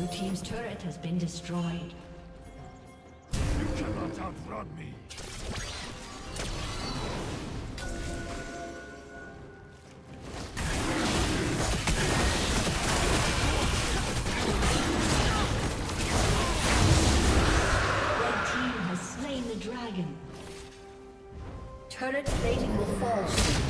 Blue team's turret has been destroyed. You cannot outrun me! Red team has slain the dragon. Turret plating will fall soon.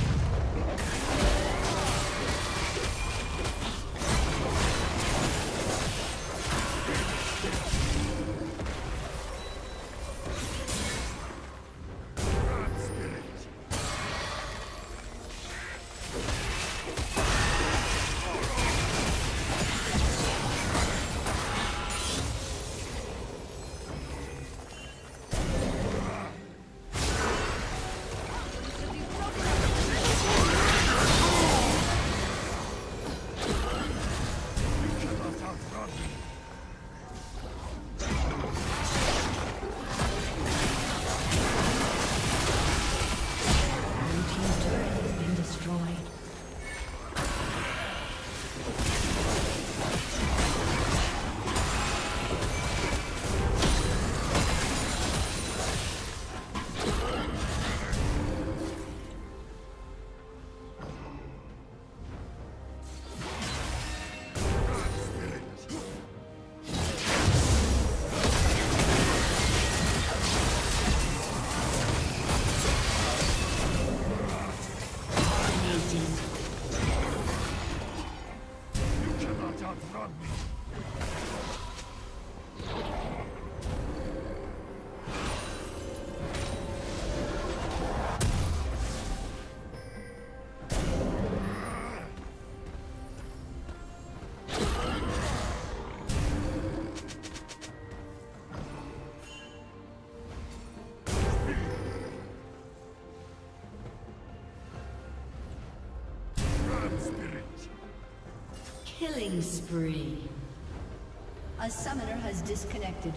Killing spree. A summoner has disconnected.